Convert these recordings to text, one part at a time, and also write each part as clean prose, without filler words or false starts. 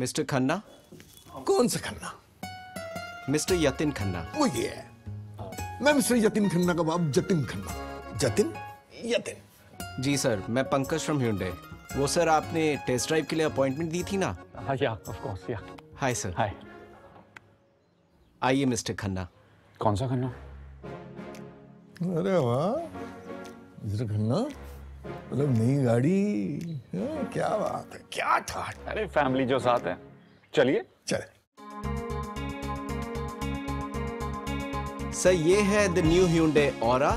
Mister Khanna. कौन सा Khanna? Mister Yatin Khanna. वो ये है, मैं मिस्टर यतिन खन्ना का बाप जतिन खन्ना। जतिन? यतिन। जी सर, मैं पंकज फ्रॉम ह्यूंडई। वो सर आपने टेस्ट ड्राइव के लिए अपॉइंटमेंट दी थी ना? या ऑफ कोर्स या। Hi sir. हाय। आइए मिस्टर खन्ना। कौन सा खन्ना? अरे वाह मिस्टर खन्ना, मतलब नई गाड़ी, क्या बात है, क्या ठाट। अरे फैमिली जो साथ है, चलिए चले। सर ये है द न्यू Hyundai Aura,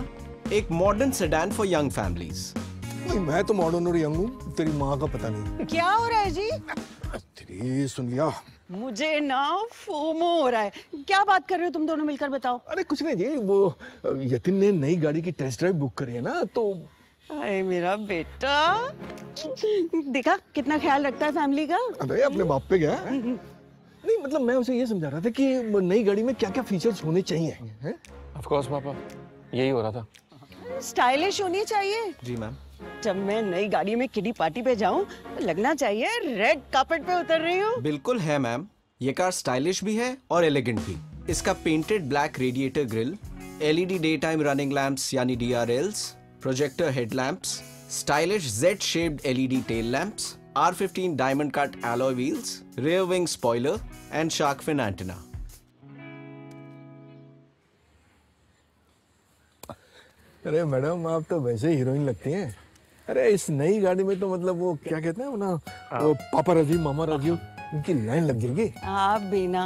एक modern sedan for young families. नहीं, मैं तो मॉडर्न और यंग हूँ, तेरी माँ का पता नहीं। क्या हो रहा है जी? तेरी सुन लिया? मुझे ना फोमो हो रहा है। क्या बात कर रहे हो तुम दोनों मिलकर, बताओ। अरे कुछ नहीं जी, वो यतिन ने नई गाड़ी की टेस्ट ड्राइव बुक करी है ना, तो। अरे मेरा बेटा, देखा कितना ख्याल रखता है फैमिली का। अरे अपने बाप पे गया। नहीं मतलब मैं उसे ये समझा रहा था कि नई गाड़ी में क्या क्या फीचर्स होने चाहिए। ऑफ कोर्स पापा, यही हो रहा था। स्टाइलिश होनी चाहिए। जी मैम। जब मैं नई गाड़ी में किडी पार्टी पे जाऊं तो लगना चाहिए रेड कार्पेट पे उतर रही हूं। बिल्कुल है मैम, ये कार स्टाइलिश भी है और एलिगेंट भी। इसका painted black radiator grill, LED day time running lamps यानी DRLs, projector headlamps, stylish Z shaped LED tail lamps, R15 diamond cut alloy wheels, rear wing spoiler and shark fin antenna. अरे madam आप तो वैसे heroine लगती हैं। अरे इस नई गाड़ी में तो मतलब वो क्या कहते हैं ना, वो पापा राजी मामा राजी, उनकी लाइन लग जाएगी। आप भी ना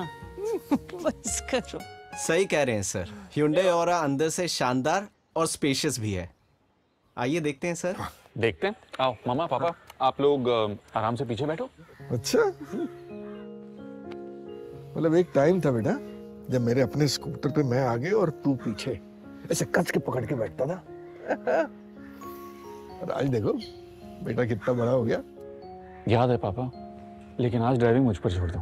बस करो। सही कह रहे हैं सर, Hyundai Aura अंदर से शानदार और स्पेशियस भी है। आइए देखते हैं सर। देखते हैं, आओ मामा पापा आप लोग आराम से पीछे बैठो। अच्छा, मतलब एक टाइम था बेटा जब मेरे अपने स्कूटर पे मैं आगे और तू पीछे ऐसे कच के पकड़ के बैठता था। और आज देखो बेटा कितना बड़ा हो गया। याद है पापा, लेकिन आज ड्राइविंग मुझ पर छोड़ दो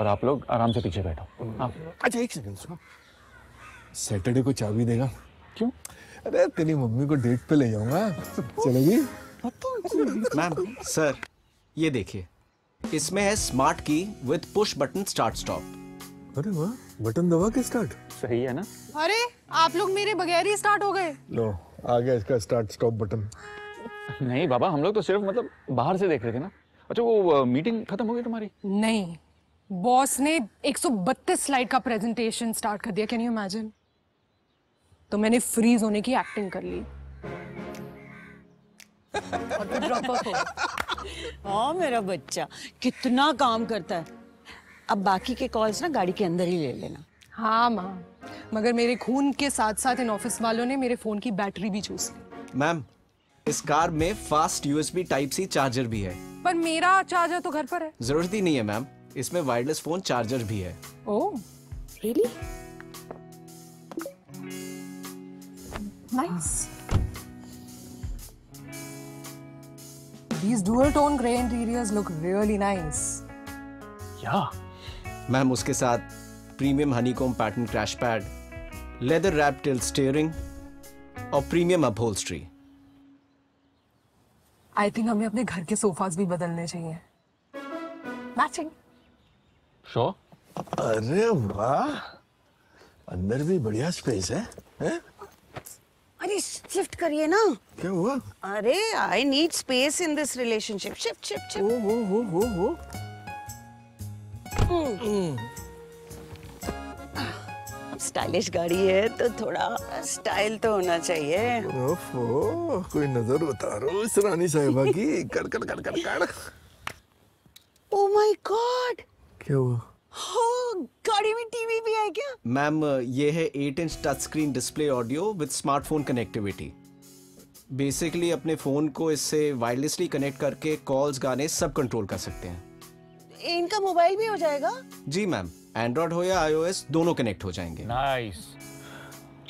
और आप लोग आराम से पीछे बैठो। अच्छा एक सेकंड सुनो, सैटरडे को चाबी देगा? क्यों? अरे तेरी मम्मी को डेट पे ले जाऊंगा, चलेगी? मैम सर ये देखिए, इसमें है smart key with push button start stop. अरे वाह, बटन दबा के स्टार्ट। सही है ना? अरे आप लोग मेरे बगैर ही स्टार्ट हो गए। लो आ गया इसका स्टार्ट स्टॉप बटन। नहीं बाबा, हम लोग तो सिर्फ मतलब बाहर से देख रहे थे ना। अच्छा वो मीटिंग खत्म हो गई तुम्हारी? नहीं, बॉस ने 132 स्लाइड का प्रेजेंटेशन स्टार्ट कर दिया। Can you imagine? तो मैंने फ्रीज होने की एक्टिंग कर ली। हाँ मेरा बच्चा कितना काम करता है। अब बाकी के कॉल्स ना गाड़ी के अंदर ही ले लेना। हाँ माँ, मगर मेरे खून के साथ साथ इन ऑफिस वालों ने मेरे फोन की बैटरी भी चूस ली। मैम इस कार में फास्ट USB Type-C चार्जर भी है। पर मेरा चार्जर तो घर पर है। जरूरत ही नहीं है मैम, इसमें वायरलेस फोन चार्जर भी है। Oh really? Nice. These dual-tone grey interiors look really nice. Yeah. Ma'am उसके साथ premium honeycomb pattern crash pad, leather wrap till steering और प्रीमियम अपहोल्स्ट्री। आई थिंक हमें अपने घर के सोफास भी बदलने चाहिए। मैचिंग। Sure. अरे वाह, अंदर भी बढ़िया स्पेस है, है? अरे शिफ्ट करिए ना। क्या हुआ? अरे I need space in this relationship. Shift shift shift. वो स्टाइलिश गाड़ी है तो थोड़ा स्टाइल तो होना चाहिए। ओफो, कोई नजर उतारो इस रानी साहिबा की। कर कर कर कर कर। ओ माय गॉड, क्या हुआ? हो, गाड़ी में टीवी भी है क्या? मैम ये है 8-inch touch screen display audio with smartphone connectivity. Basically अपने फोन को इससे वायरलेसली कनेक्ट करके कॉल्स, गाने सब कंट्रोल कर सकते हैं। इनका मोबाइल भी हो जाएगा? जी मैम, एंड्रॉइड हो या iOS दोनों कनेक्ट हो जाएंगे। नाइस।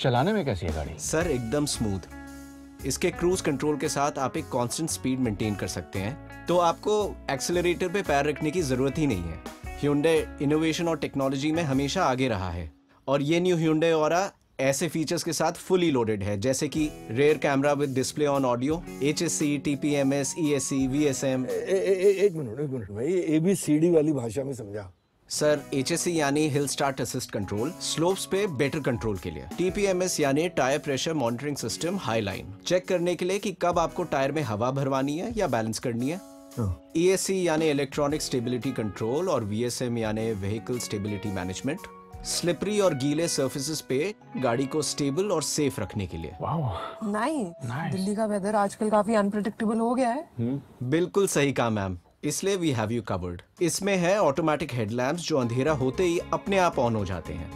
चलाने में कैसी है गाड़ी? सर एकदम स्मूथ। इसके क्रूज कंट्रोल के साथ आप एक कांस्टेंट स्पीड मेंटेन कर सकते हैं, तो आपको एक्सेलरेटर पे पैर रखने की जरूरत ही नहीं है। Hyundai इनोवेशन और टेक्नोलॉजी में हमेशा आगे रहा है और ये न्यू Hyundai Aura ऐसे फीचर्स के साथ फुली लोडेड है, जैसे कि rear camera with display on audio, HSC, TPMS, ESC, VSM. एक मिनट भाई, एबीसीडी वाली भाषा में समझा। सर, एचएससी यानी hill start assist control, slopes पे बेटर कंट्रोल के लिए, टीपीएमएस यानी tyre pressure monitoring system high line, check करने के लिए कि कब आपको टायर में हवा भरवानी है या बैलेंस करनी है, ईएससी यानी इलेक्ट्रॉनिक स्टेबिलिटी कंट्रोल और वीएसएम यानी व्हीकल स्टेबिलिटी मैनेजमेंट, स्लिपरी और गीले सर्फेसिस पे गाड़ी को स्टेबल और सेफ रखने के लिए। नहीं, दिल्ली का वेदर आजकल काफी अनप्रेडिक्टेबल हो गया है। बिल्कुल सही कहा मैम, इसलिए वी हैव यू कवर्ड। इसमें है ऑटोमेटिक हेडलैम्प्स जो अंधेरा होते ही अपने आप ऑन हो जाते हैं,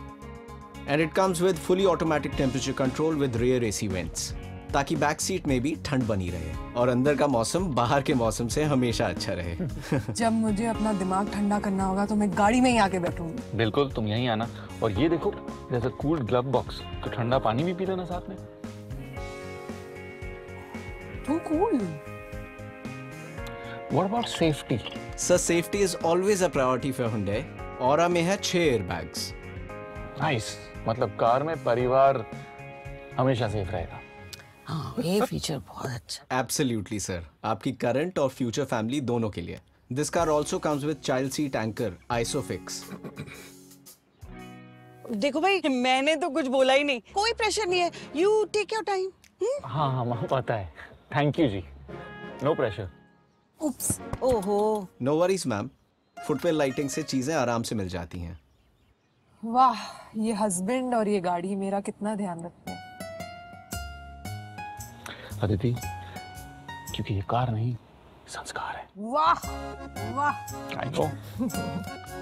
and it comes with fully automatic temperature control with rear AC vents, ताकि बैक सीट में भी ठंड बनी रहे और अंदर का मौसम बाहर के मौसम से हमेशा अच्छा रहे। जब मुझे अपना दिमाग ठंडा करना होगा तो मैं गाड़ी में ही आके बैठूंगी। बिल्कुल, तुम यहीं आना। और ये देखो, जैसे कूल ग्लव बॉक्स, तो ठंडा पानी भी पी लेना साथ में। तो cool. What about safety? Sir, safety is always a priority for Hyundai. Aura में है 6 एयरबैग्स। Nice, मतलब कार में परिवार हमेशा सेफ रहेगा। हाँ, ये फीचर बहुत अच्छा। Absolutely sir, आपकी करंट और फ्यूचर फैमिली दोनों के लिए। This car also comes with child seat anchor, ISOFIX. देखो भाई, मैंने तो कुछ बोला ही नहीं, कोई प्रेशर नहीं है। You take your time. हाँ माँ, पता है। Thank you जी, no pressure. Oops. ओहो। No worries ma'am, footwell lighting से चीजें आराम से मिल जाती हैं। वाह, ये हस्बैंड और ये गाड़ी मेरा कितना ध्यान रखते हैं। अदिति, क्योंकि ये कार नहीं, संस्कार है। वाह वाह। I know.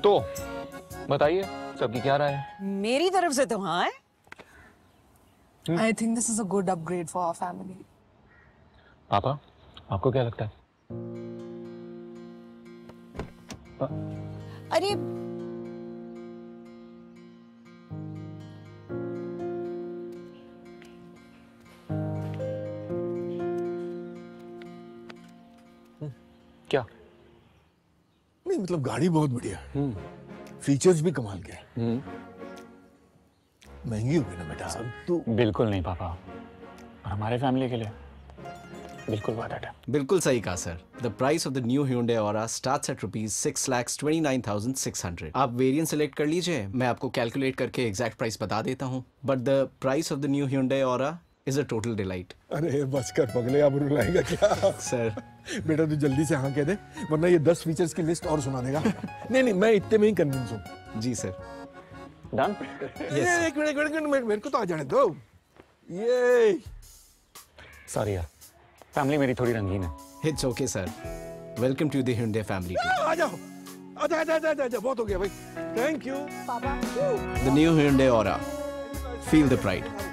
तो बताइए, सबकी क्या राय है? मेरी तरफ से तो हाँ है। I think this is a good upgrade for our family. पापा, आपको क्या लगता है? अरे क्या? नहीं मतलब गाड़ी बहुत बढ़िया है, फीचर्स भी कमाल के हैं। महंगी होगी ना बेटा? तो बिल्कुल नहीं पापा, और हमारे फैमिली के लिए बिल्कुल बात है। बिल्कुल सही कहा sir. The price of the new Hyundai Aura starts at rupees 6,29,600. आप वेरिएंट सेलेक्ट कर लीजिए, मैं आपको कैलकुलेट करके एग्जैक्ट प्राइस बता देता हूँ। But the price of the new Hyundai Aura is a total delight. अरे बस कर पगले, आप रुलाएगा क्या? सर बेटा तू जल्दी से हाँ कह दे, वरना ये 10 फीचर्स की लिस्ट और सुना देगा। नहीं, मैं इतने में ही कन्विंस हूँ। जी सर। डन। एक मिनट, मेरे को तो आ जाने दो। ये सॉरी यार, फैमिली मेरी थोड़ी रंगीन है। It's okay sir. Welcome to the Hyundai family. आ जाओ, आ जाओ, बहुत हो गया भाई। Thank you. पापा। The new Hyundai Aura. Feel the pride.